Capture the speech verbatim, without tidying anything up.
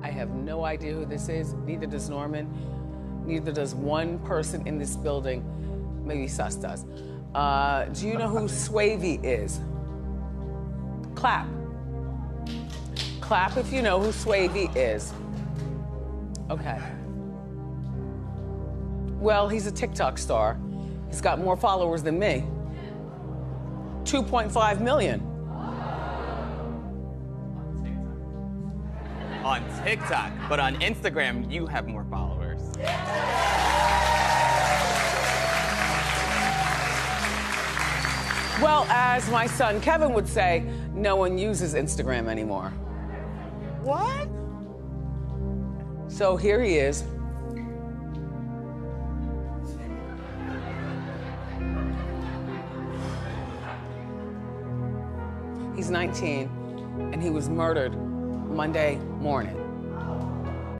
I have no idea who this is, neither does Norman, neither does one person in this building, maybe Sus does. Uh, do you know who Swavy is? Clap. Clap if you know who Swavy is. Okay. Well, he's a TikTok star. He's got more followers than me. two point five million. On TikTok, but on Instagram, you have more followers. Well, as my son Kevin would say, no one uses Instagram anymore. What? So here he is. He's nineteen, and he was murdered Monday morning.